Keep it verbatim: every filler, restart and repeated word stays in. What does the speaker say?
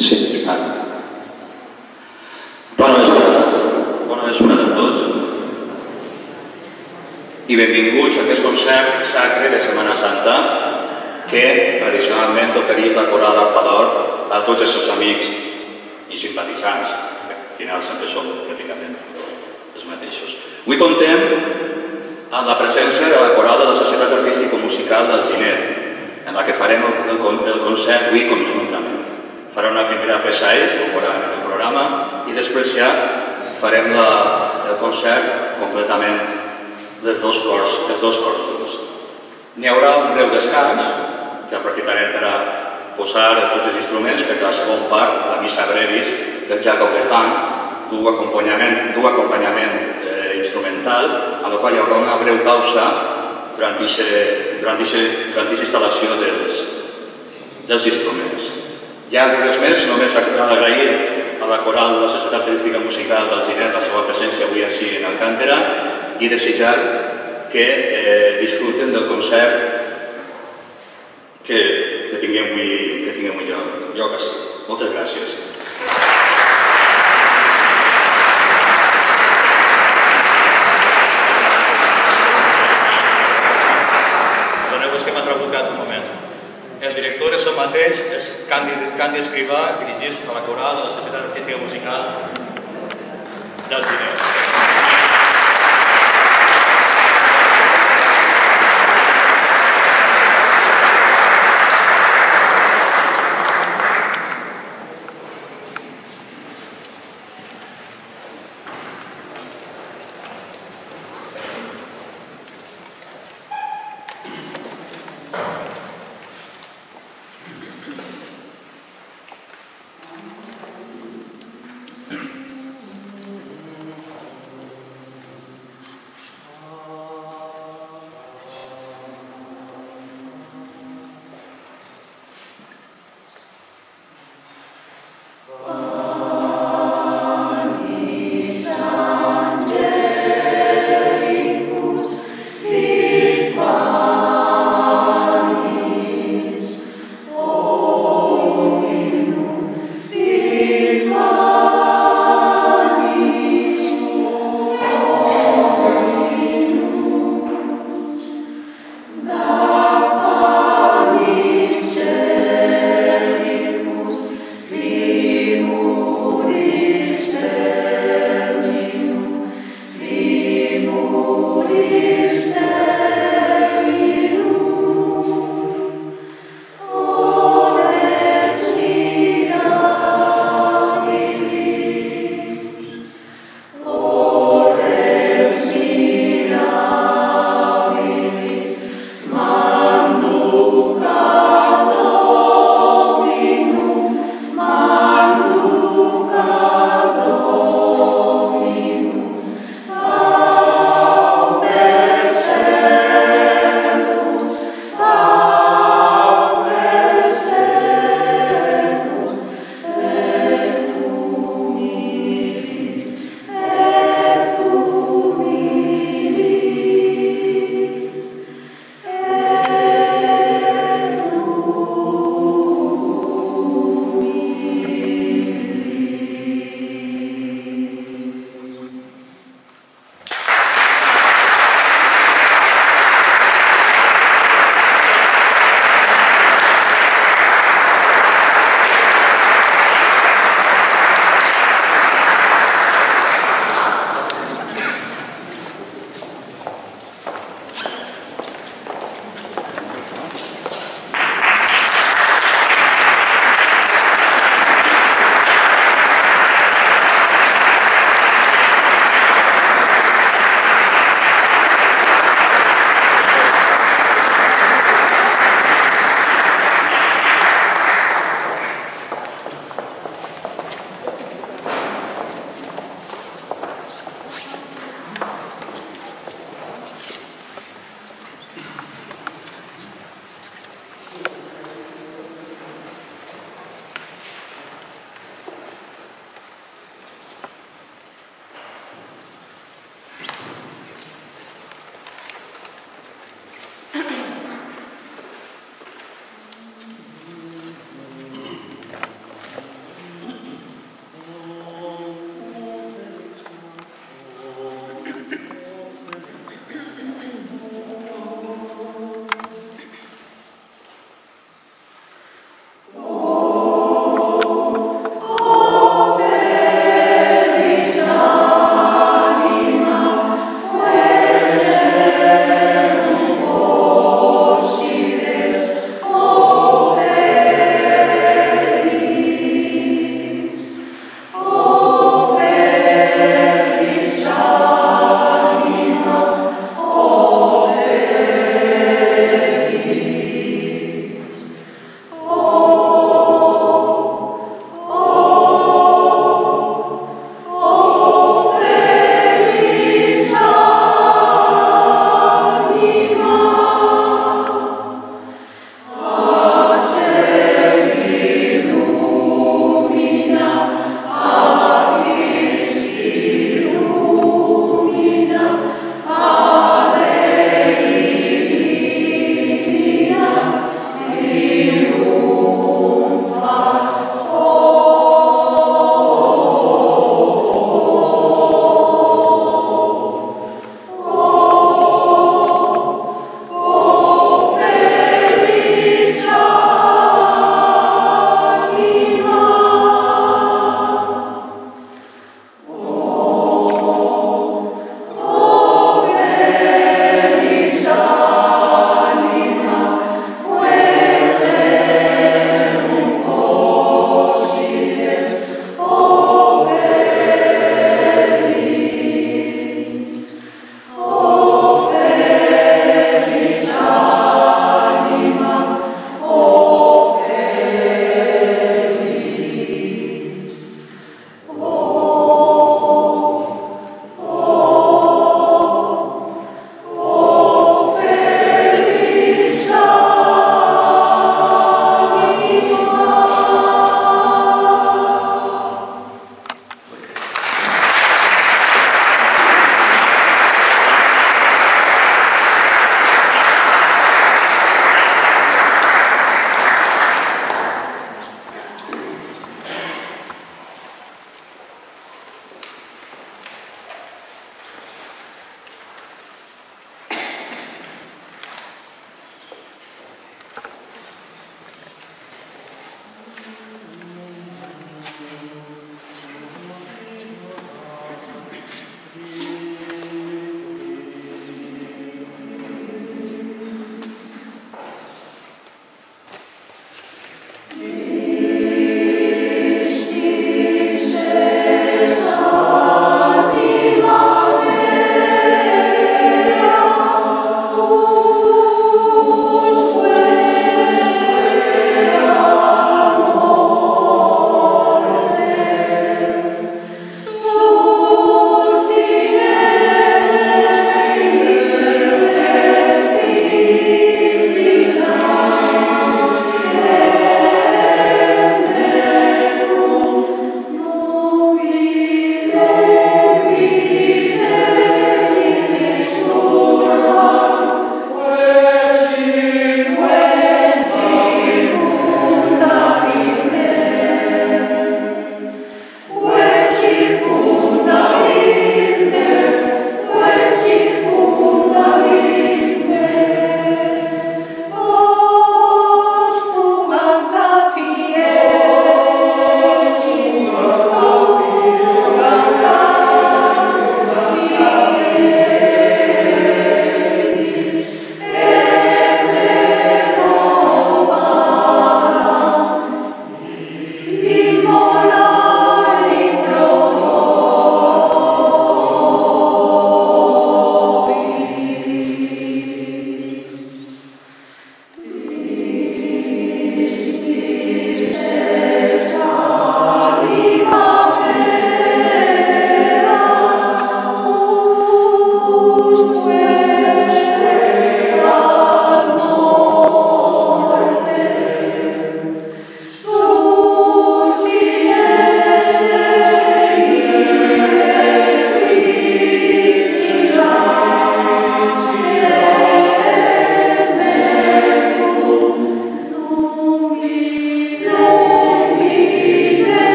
Senyor Carme. Bona vesprada. Bona vesprada a tots. I benvinguts a aquest concert sacre de Setmana Santa que tradicionalment ofereix la Coral del Pador a tots els seus amics i simpatitzants, que al final sempre som pràcticament els mateixos. Avui comptem amb la presència de la Coral de la Societat Artística Musical d'Alginet, en la que farem el concert avui conjuntament. Farem una primera peça ells, com faran el programa, i després ja farem el concert completament dels dos cors. N'hi haurà un breu descans, que aprofitarem per a posar tots els instruments, perquè la segona part, la missa brevis del Jacob de Frank, d'un acompanyament instrumental, amb el qual hi haurà una breu pausa durant aquesta instal·lació dels instruments. Ja en res més, només agrair a la Coral de la Societat Artística Musical d'Alginet la seva presència avui així en Alcàntera i desitjar que disfruten del concert que tinguem avui lloc així. Moltes gràcies. El director és el mateix, és Càndid Escrivà, dirigís a la Coral de la Societat Artística Musical d'Alginet. Thank you.